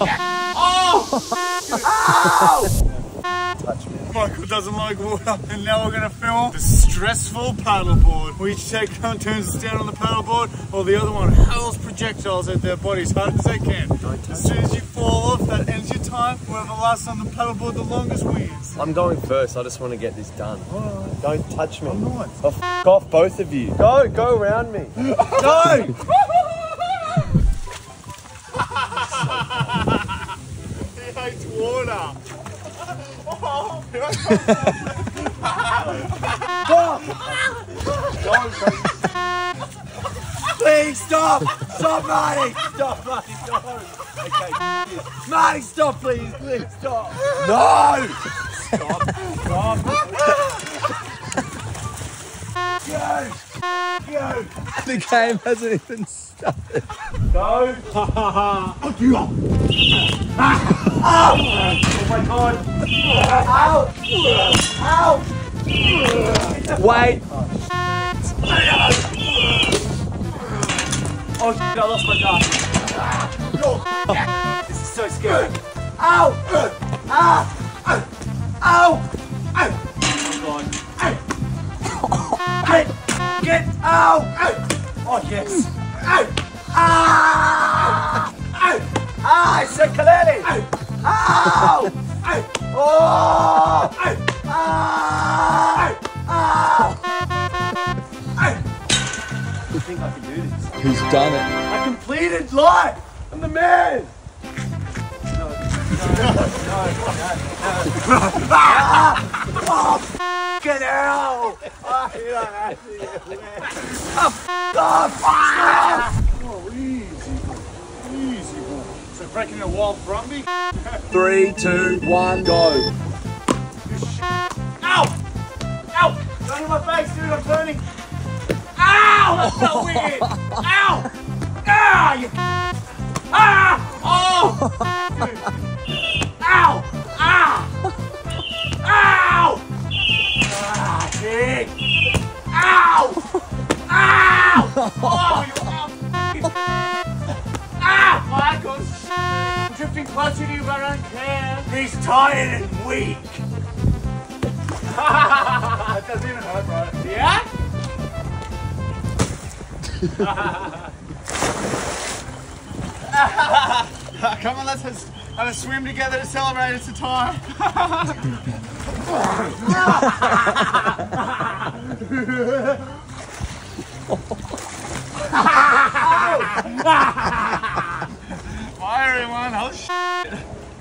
Oh! Touch me. Michael doesn't like water, and now we're gonna film the stressful paddleboard. We each take turns to stand on the paddleboard, or the other one hurls projectiles at their bodies as hard as they can. As soon as you fall off, that ends your time. Whoever lasts on the paddleboard the longest wins. I'm going first. I just want to get this done. Oh. Don't touch me. I'm not. Oh, f off, both of you. Go, go around me. Go. Water. Oh, stop! Please stop! Stop, Marty! Stop, Marty! No! Okay. Marty, stop, please! Please stop! No! Stop! Stop! Go! Go! The game hasn't even started. Go! Ha ha ha! Fuck you up! Ow! Oh my god! Ow! Ow! Wait! Oh shit, I lost my dart. This is so scary. Ow! Ow! Ow! Oh my god. Get out! Oh yes! Ah! Ah! It's a calamity! Ow! Ow! Oh! Ow! Ow! Ow! Ow! You think I can do this? Who's done it? I completed life! I'm the man! No, no, no, no, no, no. Get out! I don't have to get away. Oh, easy, easy boy. So breaking the wild Brumby? 3, 2, 1, go. Ow! Ow! It's on my face, dude, I'm turning. Ow! That's so weird! Ow! Ah! You... Ah! Oh! Ow! Ah! Ow! Ah, shit! Ow! Ow! Oh, you ah! Michael's drifting closer to you, but I don't care. He's tired and weak. It doesn't even hurt, bro. Yeah? Come on, let's have a swim together to celebrate. It's a tie. Fire everyone. Oh shit.